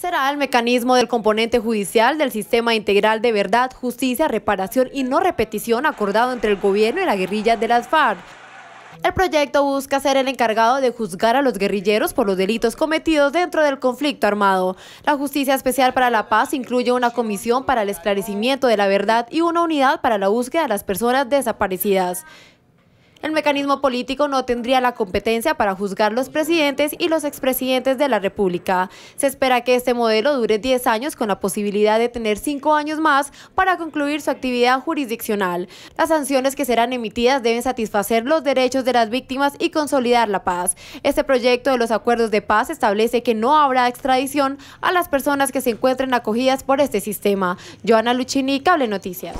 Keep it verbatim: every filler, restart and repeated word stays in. será el mecanismo del componente judicial del Sistema Integral de Verdad, Justicia, Reparación y No Repetición acordado entre el gobierno y la guerrilla de las FARC. El proyecto busca ser el encargado de juzgar a los guerrilleros por los delitos cometidos dentro del conflicto armado. La Justicia Especial para la Paz incluye una comisión para el esclarecimiento de la verdad y una unidad para la búsqueda de las personas desaparecidas. El mecanismo político no tendría la competencia para juzgar los presidentes y los expresidentes de la República. Se espera que este modelo dure diez años con la posibilidad de tener cinco años más para concluir su actividad jurisdiccional. Las sanciones que serán emitidas deben satisfacer los derechos de las víctimas y consolidar la paz. Este proyecto de los acuerdos de paz establece que no habrá extradición a las personas que se encuentren acogidas por este sistema. Johanna Lucini, Cable Noticias.